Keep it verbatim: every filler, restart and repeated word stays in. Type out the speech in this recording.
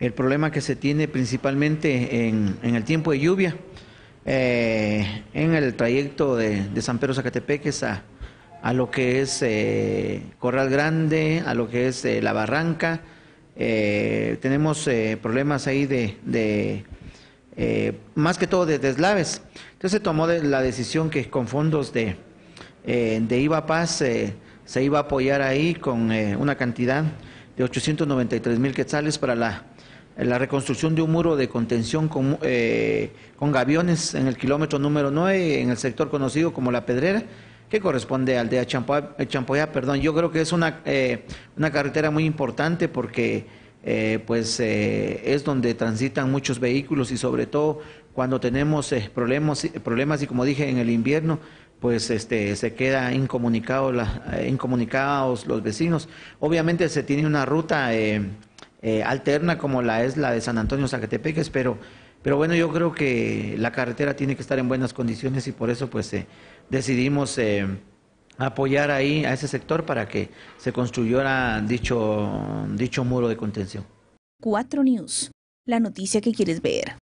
el problema que se tiene principalmente en, en el tiempo de lluvia, eh, en el trayecto de, de San Pedro Zacatepeques a, a lo que es eh, Corral Grande, a lo que es eh, La Barranca. Eh, tenemos eh, problemas ahí de, de eh, más que todo de deslaves. Entonces se tomó de la decisión que con fondos de, eh, de IVAPAS eh, se iba a apoyar ahí con eh, una cantidad de ochocientos noventa y tres mil quetzales para la, la reconstrucción de un muro de contención con, eh, con gaviones en el kilómetro número nueve, en el sector conocido como La Pedrera, que corresponde a Aldea Champoya, Champoya, perdón. Yo creo que es una, eh, una carretera muy importante porque eh, pues, eh, es donde transitan muchos vehículos y sobre todo cuando tenemos eh, problemas, problemas y como dije en el invierno, pues este, se queda incomunicado la, eh, incomunicados los vecinos. Obviamente se tiene una ruta eh, eh, alterna como la es la de San Antonio Zacatepeques, pero... Pero bueno, yo creo que la carretera tiene que estar en buenas condiciones y por eso pues eh, decidimos eh, apoyar ahí a ese sector para que se construyera dicho, dicho muro de contención. Cuatro News, la noticia que quieres ver.